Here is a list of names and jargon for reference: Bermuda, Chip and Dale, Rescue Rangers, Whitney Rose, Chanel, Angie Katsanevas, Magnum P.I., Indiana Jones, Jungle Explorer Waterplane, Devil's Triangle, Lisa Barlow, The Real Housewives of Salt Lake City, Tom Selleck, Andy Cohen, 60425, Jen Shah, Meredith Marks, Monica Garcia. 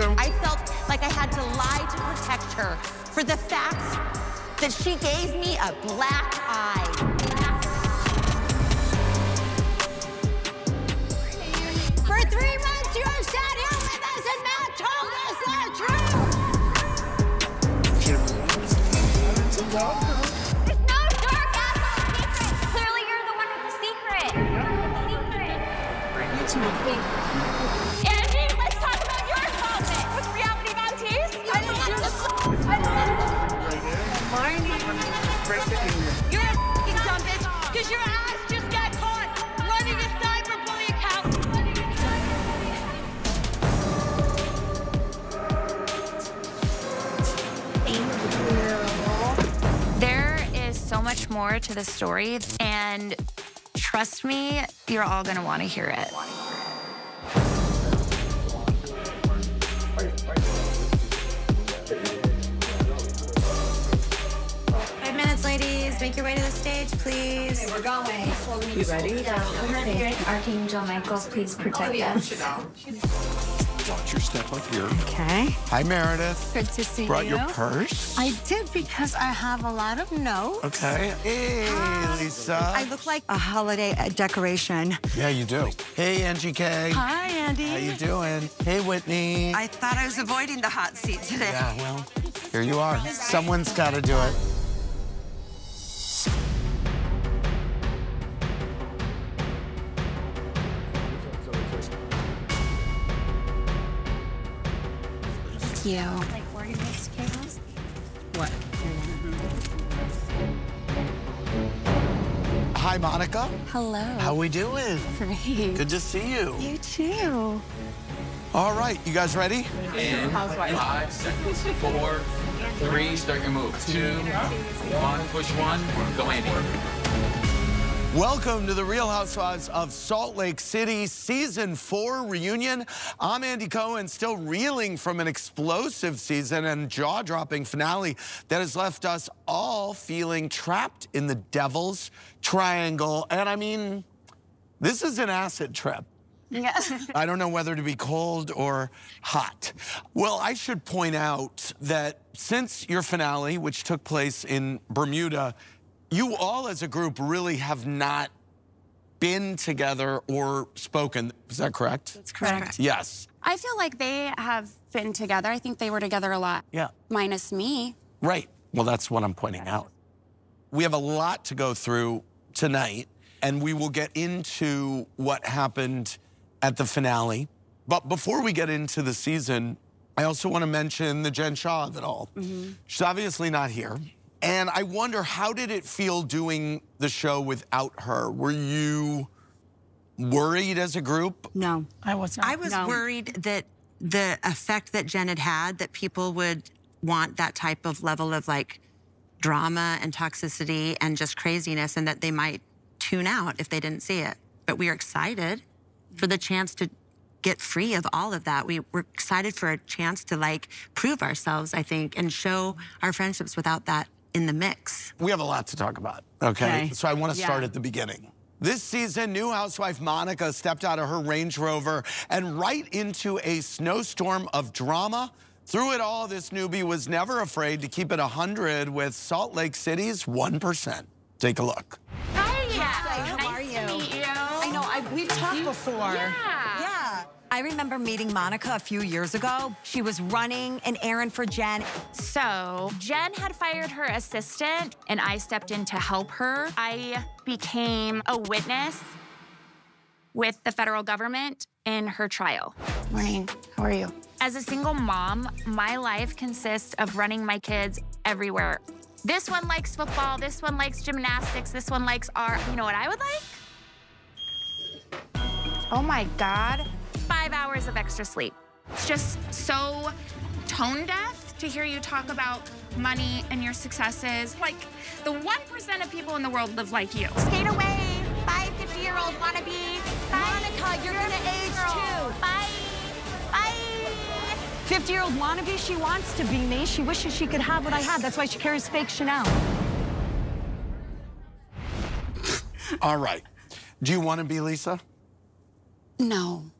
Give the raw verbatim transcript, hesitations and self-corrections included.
Okay. I felt like I had to lie to protect her for the fact that she gave me a black eye. For three months, you have sat here with us and not told us the truth. Angie, let's talk about your involvement with Reality Bounties. I don't want to look. I don't You're a f***ing dumb bitch because your ass just got caught running a cyberbully account. There is so much more to the story, and trust me, you're all going to want to hear it. Five minutes, ladies. Make your way to the stage, please. Okay, we're going. You ready? Yeah, I'm ready. Archangel Michael, please protect oh, yeah. us. Watch your step up here. Okay. Hi, Meredith. Good to see Brought you. Brought your purse? I did because I have a lot of notes. Okay. Hey, Hi. Lisa. I look like a holiday decoration. Yeah, you do. Hey, Angie K. Hi, Andy. How you doing? Hey, Whitney. I thought I was avoiding the hot seat today. Yeah, well, here you are. Someone's got to do it. You. Like organized chaos? What? Hi, Monica. Hello. How we doing? Great. Good to see you. You too. All right, you guys ready? In five seconds, four, three, start your move. Two, one, push one, go Andy. Welcome to The Real Housewives of Salt Lake City Season four reunion. I'm Andy Cohen, still reeling from an explosive season and jaw-dropping finale that has left us all feeling trapped in the Devil's Triangle. And I mean, this is an acid trip. Yeah. I don't know whether to be cold or hot. Well, I should point out that since your finale, which took place in Bermuda, you all as a group really have not been together or spoken. Is that correct? That's correct. Yes. I feel like they have been together. I think they were together a lot. Yeah. Minus me. Right. Well, that's what I'm pointing out. We have a lot to go through tonight, and we will get into what happened at the finale. But before we get into the season, I also want to mention the Jen Shah of it all. Mm-hmm. She's obviously not here. And I wonder, how did it feel doing the show without her? Were you worried as a group? No, I wasn't. I was no. worried that the effect that Jen had had, that people would want that type of level of, like, drama and toxicity and just craziness, and that they might tune out if they didn't see it. But we are excited for the chance to get free of all of that. We were excited for a chance to, like, prove ourselves, I think, and show our friendships without that in the mix. We have a lot to talk about, okay? okay. So I want to yeah. start at the beginning. This season, new housewife Monica stepped out of her Range Rover and right into a snowstorm of drama. Through it all, this newbie was never afraid to keep it one hundred with Salt Lake City's one percent. Take a look. Hi, yeah. Hi. How are you? Nice to meet you. I know, I, we've talked you, before. Yeah. Yeah. I remember meeting Monica a few years ago. She was running an errand for Jen. So Jen had fired her assistant, and I stepped in to help her. I became a witness with the federal government in her trial. Morning, how are you? As a single mom, my life consists of running my kids everywhere. This one likes football, this one likes gymnastics, this one likes art. You know what I would like? Oh my God. Five hours of extra sleep. It's just so tone deaf to hear you talk about money and your successes. Like, the one percent of people in the world live like you. Skate away. Bye, fifty-year-old wannabe. Bye. Monica, you're, you're gonna age girl. too. Bye. Bye. fifty-year-old wannabe, she wants to be me. She wishes she could have what I had. That's why she carries fake Chanel. All right. Do you want to be Lisa? No.